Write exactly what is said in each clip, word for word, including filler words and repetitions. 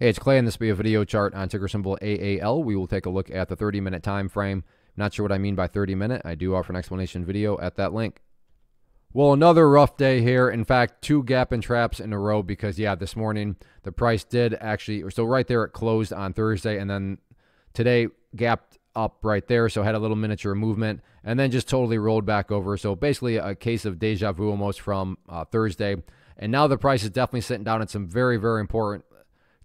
Hey, it's Clay, and this will be a video chart on ticker symbol A A L. We will take a look at the thirty minute time frame. Not sure what I mean by thirty minute. I do offer an explanation video at that link. Well, another rough day here. In fact, two gap and traps in a row because, yeah, this morning the price did actually, so right there it closed on Thursday, and then today gapped up right there, so had a little miniature movement, and then just totally rolled back over. So basically a case of deja vu almost from uh, Thursday. And now the price is definitely sitting down at some very, very important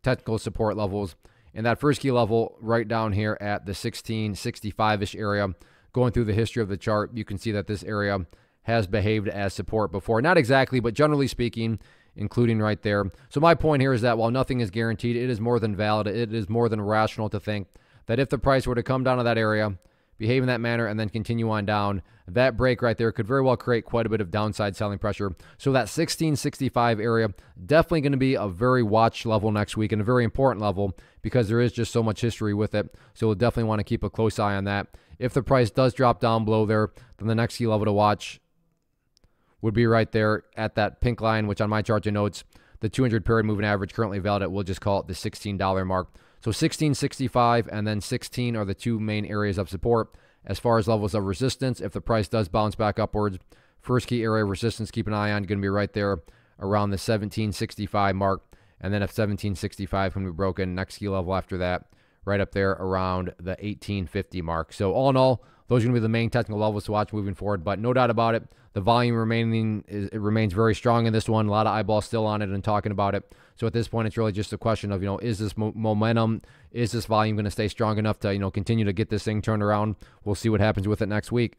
technical support levels, and that first key level right down here at the sixteen sixty-five-ish area. Going through the history of the chart, you can see that this area has behaved as support before. Not exactly, but generally speaking, including right there. So my point here is that while nothing is guaranteed, it is more than valid, it is more than rational to think that if the price were to come down to that area, behave in that manner, and then continue on down, that break right there could very well create quite a bit of downside selling pressure. So that sixteen sixty-five area, definitely going to be a very watched level next week, and a very important level because there is just so much history with it. So we'll definitely want to keep a close eye on that. If the price does drop down below there, then the next key level to watch would be right there at that pink line, which on my chart denotes the two hundred period moving average currently valid at, we'll just call it the sixteen dollar mark. So sixteen sixty-five and then sixteen are the two main areas of support. As far as levels of resistance, if the price does bounce back upwards, first key area of resistance, keep an eye on, going to be right there around the seventeen sixty-five mark. And then if seventeen sixty-five can be broken, next key level after that, right up there around the eighteen fifty mark. So all in all, those are going to be the main technical levels to watch moving forward. But no doubt about it, the volume remaining is, it remains very strong in this one. A lot of eyeballs still on it and talking about it. So at this point, it's really just a question of, you know, is this mo momentum, is this volume going to stay strong enough to, you know, continue to get this thing turned around? We'll see what happens with it next week.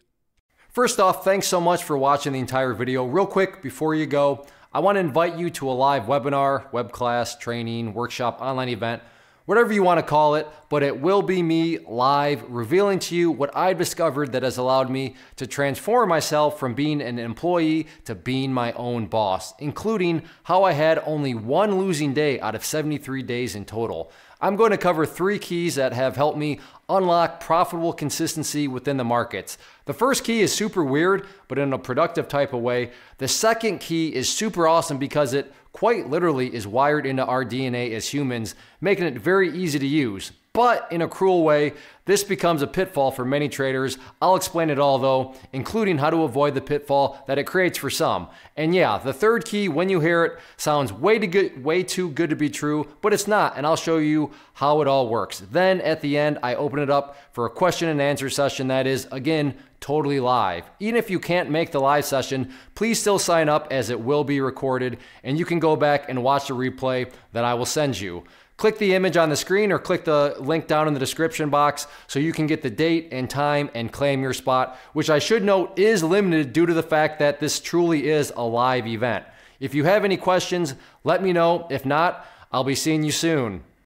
First off, thanks so much for watching the entire video. Real quick, before you go, I want to invite you to a live webinar, web class, training, workshop, online event, whatever you want to call it, but it will be me live revealing to you what I discovered that has allowed me to transform myself from being an employee to being my own boss, including how I had only one losing day out of seventy-three days in total. I'm going to cover three keys that have helped me unlock profitable consistency within the markets. The first key is super weird, but in a productive type of way. The second key is super awesome because it quite literally is wired into our D N A as humans, making it very easy to use. But in a cruel way, this becomes a pitfall for many traders. I'll explain it all though, including how to avoid the pitfall that it creates for some. And yeah, the third key, when you hear it, sounds way too good, way too good to be true, but it's not, and I'll show you how it all works. Then at the end, I open it up for a question and answer session that is, again, totally live. Even if you can't make the live session, please still sign up as it will be recorded, and you can go back and watch the replay that I will send you. Click the image on the screen or click the link down in the description box so you can get the date and time and claim your spot, which I should note is limited due to the fact that this truly is a live event. If you have any questions, let me know. If not, I'll be seeing you soon.